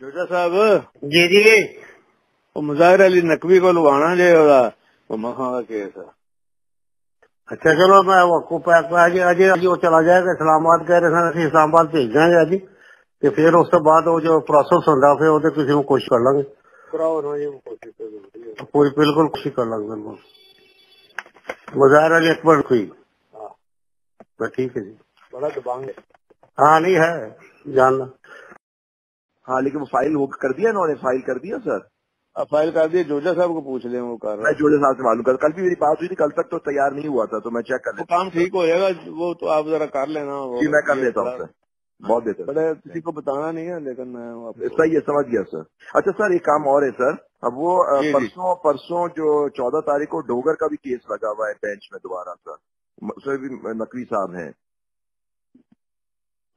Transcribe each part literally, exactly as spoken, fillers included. जोजा साहब जी जी मुजाहिर अली नकवी को लुगाना जे ओदा ओ मखा का केस है। अच्छा चलो मैं आपको आज आज वो चला जाएगा इस्लामाबाद कह रहे थे इस्लामाबाद भेज देंगे अभी ਤੇ ਫਿਰ ਉਸ ਤੋਂ ਬਾਅਦ ਉਹ ਜੋ ਪ੍ਰੋਸੈਸ ਹੁੰਦਾ ਫਿਰ ਉਹਦੇ ਕਿਸੇ ਨੂੰ ਕੋਸ਼ਿਸ਼ ਕਰ ਲਾਂਗੇ ਕਰਾਓ ਨਾ ਇਹ ਕੋਸ਼ਿਸ਼ ਕਰ ਲਾਂਗੇ ਕੋਈ ਬਿਲਕੁਲ ਕੋਸ਼ਿਸ਼ ਕਰ ਲਾਂਗੇ ਮਜ਼ਾਹਰ ਅਲੀ ਅਕਬਰ ਕੋਈ ਹਾਂ ਠੀਕ ਹੈ ਜੀ ਬੜਾ ਦਬਾਂਗੇ हाँ नहीं है जानना हाँ लेकिन फाइल वो कर दिया इन्होंने फाइल कर दिया सर अब फाइल कर दिया जोजा साहब को पूछ लें वो कर रहा है जोजा साहब से मालूम कर कल भी मेरी बात हुई थी कल तक तो तैयार नहीं हुआ था तो मैं चेक कर काम ठीक हो जाएगा वो तो आप जरा कर लेना जी मैं कर लेता हूँ सर बहुत देता बड़ा किसी को बताना नहीं है लेकिन मैं सही है समझ गया सर। अच्छा सर एक काम और है सर अब वो परसों परसों जो चौदह तारीख को डोगर का भी केस लगा हुआ है बेंच में दोबारा सर उसमें भी नकवी साहब हैं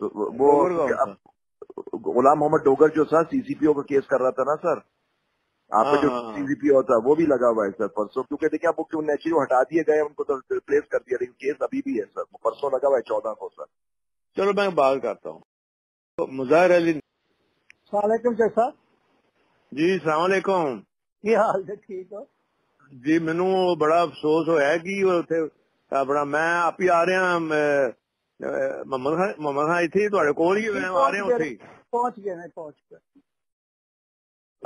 तो वो गुलाम मोहम्मद डोगर जो सर सीसीपीओ का केस कर रहा था ना सर आपका जो सीसीपीओ था वो भी लगा हुआ है सर परसों क्योंकि देखिए आप वो नेचुरल हटा दिए गए उनको तो रिप्लेस कर दिया लेकिन केस अभी भी है सर परसों लगा हुआ है चौदह को सर। चलो मैं बात करता हूँ तो मुजाहिर अली सलाम शेख साहब जी सलाम की हाल है ठीक हो जी मेनू बड़ा अफसोस होया कि उसे अपना मैं आप ही आ रहा मोहम्मद मोहम्मद खान इतने थोड़े को ही आ रहा उसे पहुंच गए पहुंच गए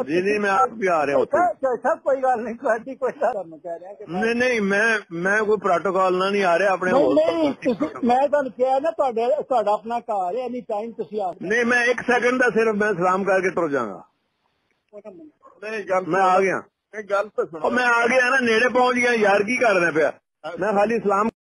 जी जी मैं आप भी आ रहा उसे सब कोई गल नहीं कोई नहीं नहीं मैं मैं कोई प्रोटोकॉल ना नहीं आ रहा अपने मैं तो क्या ना अपना घर है एनी टाइम तुसी आ नहीं मैं एक सेकंड का सिर्फ मैं सलाम करके तुर जाऊंगा मैं आ गया मैं आ गया ना नेड़े पहुंच गया यार की करना पाया मैं खाली सलाम